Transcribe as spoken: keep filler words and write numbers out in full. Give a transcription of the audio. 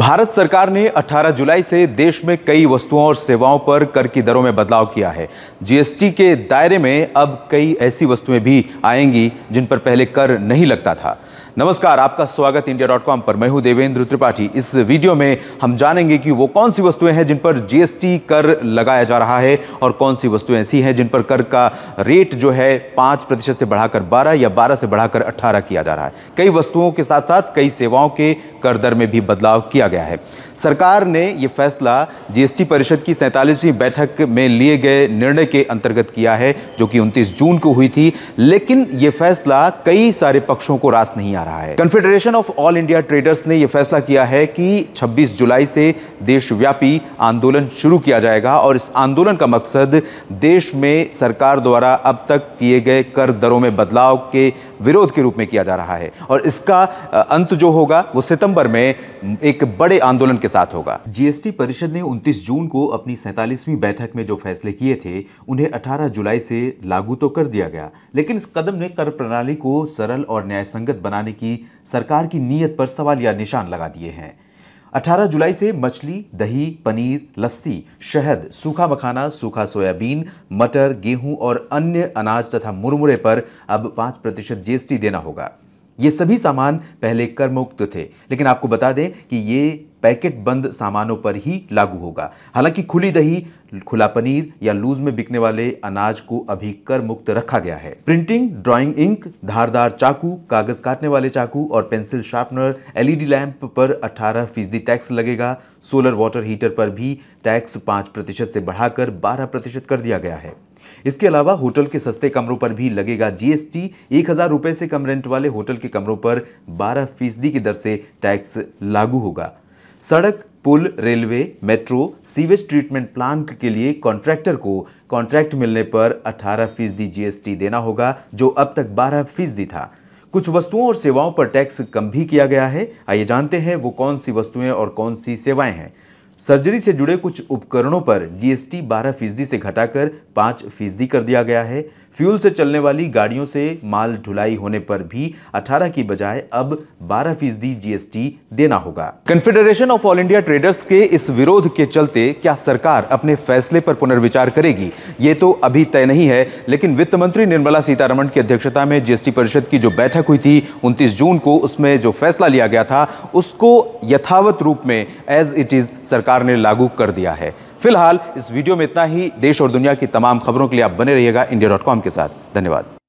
भारत सरकार ने अठारह जुलाई से देश में कई वस्तुओं और सेवाओं पर कर की दरों में बदलाव किया है। जीएसटी के दायरे में अब कई ऐसी वस्तुएं भी आएंगी जिन पर पहले कर नहीं लगता था। नमस्कार, आपका स्वागत इंडिया डॉट कॉम पर। मैं हूं देवेंद्र त्रिपाठी। इस वीडियो में हम जानेंगे कि वो कौन सी वस्तुएं हैं जिन पर जीएसटी कर लगाया जा रहा है और कौन सी वस्तुएं ऐसी हैं जिन पर कर का रेट जो है पाँच प्रतिशत से बढ़ाकर बारह या बारह से बढ़ाकर अट्ठारह किया जा रहा है। कई वस्तुओं के साथ साथ कई सेवाओं के कर दर में भी बदलाव किया गया है। सरकार ने यह फैसला जीएसटी परिषद की सैंतालीसवीं बैठक में लिए गए निर्णय के अंतर्गत किया है, जो कि उनतीस जून को हुई थी। लेकिन यह फैसला कई सारे पक्षों को रास नहीं आ रहा है। Confederation of All India Traders ने यह फैसला किया है कि छब्बीस जुलाई से देशव्यापी आंदोलन शुरू किया जाएगा और इस आंदोलन का मकसद देश में सरकार द्वारा अब तक किए गए कर दरों में बदलाव के विरोध के रूप में किया जा रहा है और इसका अंत जो होगा वो सितंबर में एक बड़े आंदोलन के साथ होगा। जीएसटी परिषद ने उनतीस जून को अपनी सैंतालीसवीं बैठक में जो फैसले किए थे उन्हें अठारह जुलाई से लागू तो कर दिया गया, लेकिन इस कदम ने कर प्रणाली को सरल और न्यायसंगत बनाने की सरकार की नीयत पर सवालिया निशान लगा दिए हैं। अठारह जुलाई से मछली, दही, पनीर, लस्सी, शहद, सूखा मखाना, सूखा सोयाबीन, मटर, गेहूं और अन्य अनाज तथा मुरमुरे पर अब पाँच प्रतिशत जीएसटी देना होगा। ये सभी सामान पहले कर मुक्त थे, लेकिन आपको बता दें कि ये पैकेट बंद सामानों पर ही लागू होगा। हालांकि खुली दही, खुला पनीर या लूज में बिकने वाले अनाज को अभी कर मुक्त रखा गया है। प्रिंटिंग, ड्राइंग इंक, धारदार चाकू, कागज काटने वाले चाकू और पेंसिल शार्पनर, एलईडी लैंप पर अठारह फीसदी टैक्स लगेगा। सोलर वाटर हीटर पर भी टैक्स पाँच प्रतिशत से बढ़ाकर बारह प्रतिशत कर दिया गया है। इसके अलावा होटल के सस्ते कमरों पर भी लगेगा जीएसटी। एक हजार रुपये से कम रेंट वाले होटल के कमरों पर बारह फीसदी की दर से टैक्स लागू होगा। सड़क, पुल, railway, metro, sewage treatment plant के लिए कॉन्ट्रैक्टर को कॉन्ट्रैक्ट मिलने पर अठारह फीसदी जीएसटी देना होगा, जो अब तक बारह फीसदी था। कुछ वस्तुओं और सेवाओं पर टैक्स कम भी किया गया है। आइए जानते हैं वो कौन सी वस्तुएं और कौन सी सेवाएं हैं। सर्जरी से जुड़े कुछ उपकरणों पर जीएसटी बारह फीसदी से घटाकर पाँच फीसदी कर दिया गया है। फ्यूल से चलने वाली गाड़ियों से माल ढुलाई होने पर भी अठारह की बजाय अब बारह फीसदी जीएसटी देना होगा। Confederation of All India Traders के इस विरोध के चलते क्या सरकार अपने फैसले पर पुनर्विचार करेगी, ये तो अभी तय नहीं है। लेकिन वित्त मंत्री निर्मला सीतारमन की अध्यक्षता में जीएसटी परिषद की जो बैठक हुई थी उनतीस जून को, उसमें जो फैसला लिया गया था उसको यथावत रूप में एज इट इज सरकार ने लागू कर दिया है। फिलहाल इस वीडियो में इतना ही। देश और दुनिया की तमाम खबरों के लिए आप बने रहिएगा इंडिया डॉट कॉम के साथ। धन्यवाद।